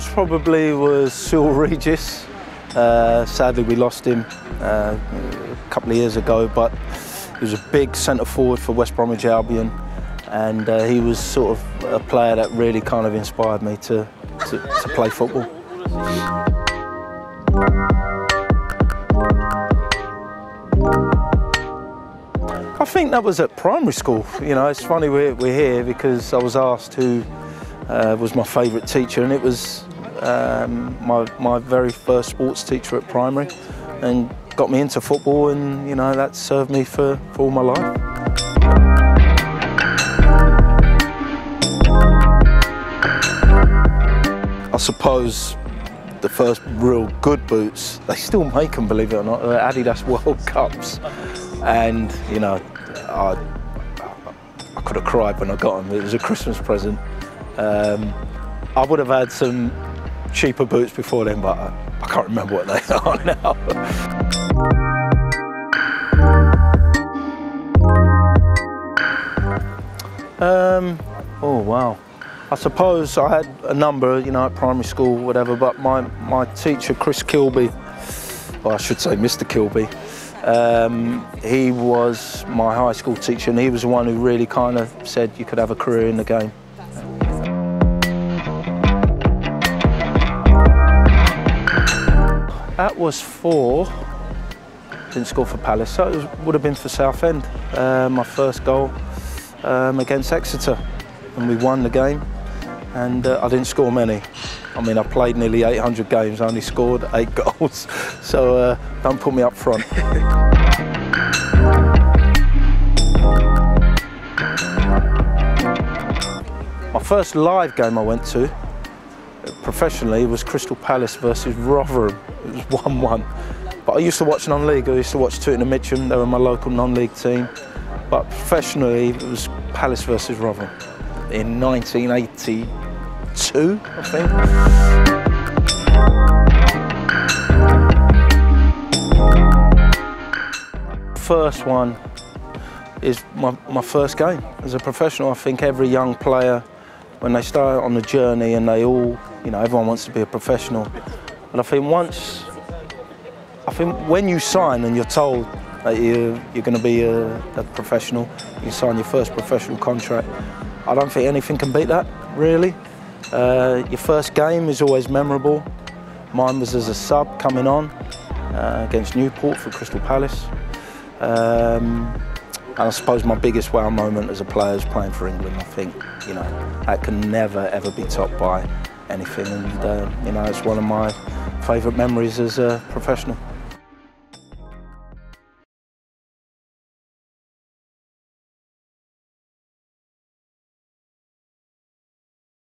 times probably was Sewell Regis. Sadly, we lost him a couple of years ago, but he was a big centre forward for West Bromwich Albion, and he was sort of a player that really kind of inspired me to play football. I think that was at primary school. You know, it's funny we're here because I was asked who was my favourite teacher, and it was my very first sports teacher at primary, and got me into football, and you know, that served me for all my life. I suppose the first real good boots, they still make them, believe it or not, the Adidas World Cups. And, you know, I could have cried when I got them. It was a Christmas present. I would have had some cheaper boots before then, but I can't remember what they are now. Oh, wow. I suppose I had a number, you know, at primary school, whatever, but my teacher, Chris Kilby, or I should say Mr. Kilby, he was my high school teacher, and he was the one who really kind of said you could have a career in the game. That was for, didn't score for Palace, so it would have been for Southend, my first goal against Exeter, and we won the game. And I didn't score many. I mean, I played nearly 800 games, I only scored 8 goals, so don't put me up front. My first live game I went to professionally was Crystal Palace versus Rotherham. It was 1-1. But I used to watch non-league, I used to watch Tooting and in the Mitchum, they were my local non-league team. But professionally, it was Palace versus Rotherham in 1982, I think. First one is my first game. As a professional, I think every young player, when they start on the journey and they all, you know, everyone wants to be a professional. But I think once, I think when you sign and you're told that you're going to be a professional, you sign your first professional contract, I don't think anything can beat that, really. Your first game is always memorable. Mine was as a sub coming on against Newport for Crystal Palace. And I suppose my biggest wow moment as a player is playing for England. I think, you know, that can never ever be topped by anything. And you know, it's one of my favourite memories as a professional.